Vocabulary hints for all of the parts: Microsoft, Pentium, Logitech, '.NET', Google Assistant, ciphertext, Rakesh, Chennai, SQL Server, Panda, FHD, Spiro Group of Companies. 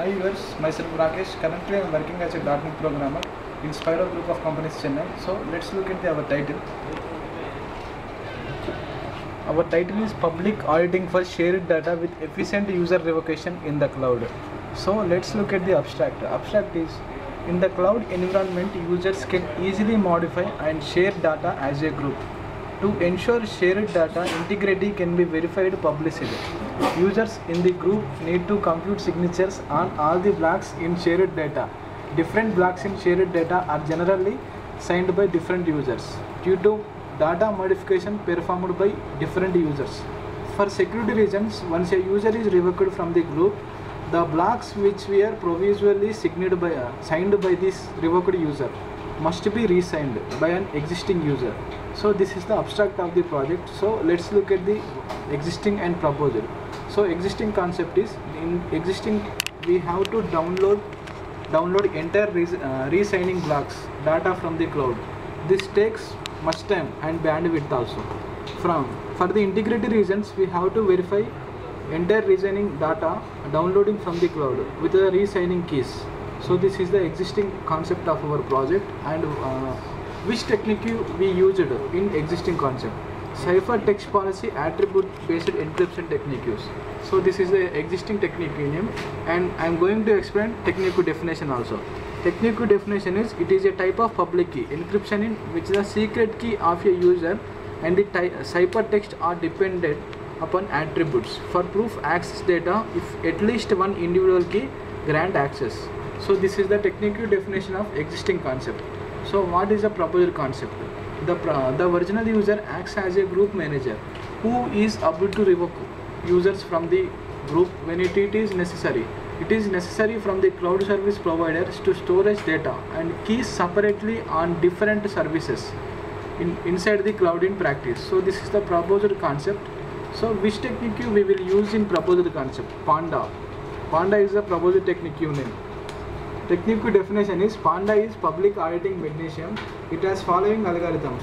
Hi viewers, myself Rakesh. Currently I am working as a .NET programmer in Spiro Group of Companies, Chennai. So let's look at our title. Our title is Public Auditing for Shared Data with Efficient User Revocation in the Cloud. So let's look at the abstract. Abstract is, in the cloud environment, users can easily modify and share data as a group. To ensure shared data integrity can be verified publicly, users in the group need to compute signatures on all the blocks in shared data. Different blocks in shared data are generally signed by different users due to data modification performed by different users. For security reasons, once a user is revoked from the group, the blocks which were provisionally signed by this revoked user must be re-signed by an existing user. So this is the abstract of the project. So let's look at the existing and proposal. So existing concept is, in existing we have to download entire re-signing blocks data from the cloud. This takes much time and bandwidth also. For the integrity reasons, we have to verify entire re-signing data downloading from the cloud with the re-signing keys. So this is the existing concept of our project. And which technique we used in existing concept? Ciphertext policy attribute based encryption technique use. So this is the existing technique name, and I am going to explain technique definition also. Technique definition is, it is a type of public key encryption in which the secret key of a user and the ciphertext are dependent upon attributes for proof access data if at least one individual key grant access. So this is the technical definition of existing concept. So what is the proposal concept? The original user acts as a group manager who is able to revoke users from the group when it is necessary. It is necessary from the cloud service providers to storage data and keys separately on different services inside the cloud in practice. So this is the proposal concept. So which technique we will use in proposal concept? Panda. Panda is the proposal technique name. Technical definition is, Panda is public auditing mechanism. It has following algorithms: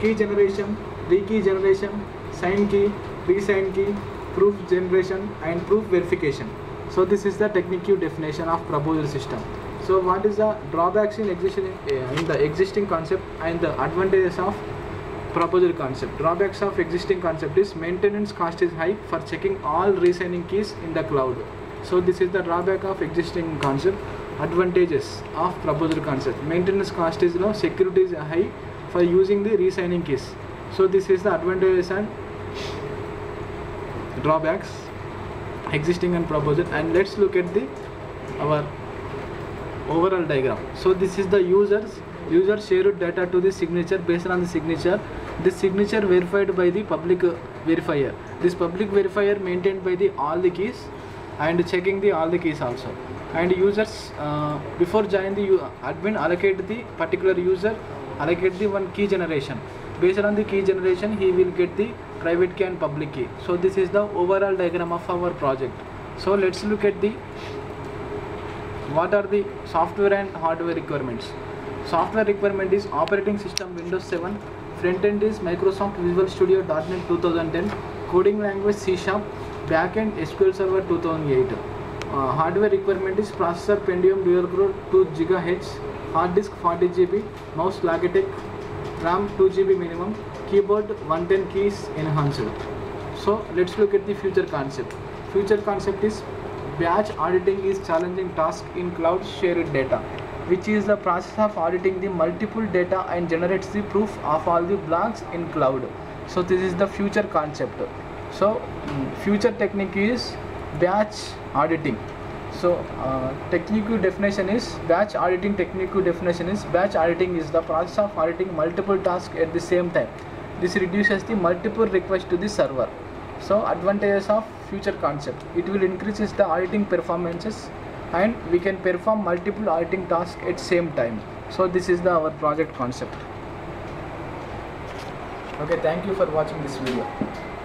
key generation, re-key generation, sign key, re-sign key, proof generation and proof verification. So this is the technical definition of proposal system. So what is the drawbacks in the existing concept and the advantages of proposal concept? Drawbacks of existing concept is, maintenance cost is high for checking all re-signing keys in the cloud. So this is the drawback of existing concept. Advantages of proposal concept: maintenance cost is low, security is high for using the re-signing keys. So this is the advantages and drawbacks existing and proposal. And let's look at our overall diagram. So this is the user shared data to the signature. Based on the signature, this signature verified by the public verifier. This public verifier maintained by the all the keys and checking the all the keys also. And users before joining the admin allocate the particular user, allocate the one key generation. Based on the key generation, he will get the private key and public key. So this is the overall diagram of our project. So let's look at the what are the software and hardware requirements. Software requirement is operating system Windows 7, front end is Microsoft Visual Studio .NET 2010, coding language C#, backend SQL Server 2008. Hardware requirement is processor Pentium dual core 2 GHz, hard disk 40 GB, mouse Logitech, RAM 2 GB minimum, keyboard 110 keys enhanced. So let's look at the future concept. Future concept is, batch auditing is challenging task in cloud shared data, which is the process of auditing the multiple data and generates the proof of all the blocks in cloud. So this is the future concept. So future technique is batch auditing. So technical definition is, batch auditing technical definition is, batch auditing is the process of auditing multiple tasks at the same time. This reduces the multiple requests to the server. So advantages of future concept, it will increases the auditing performances and we can perform multiple auditing tasks at same time. So this is the our project concept. Okay, thank you for watching this video.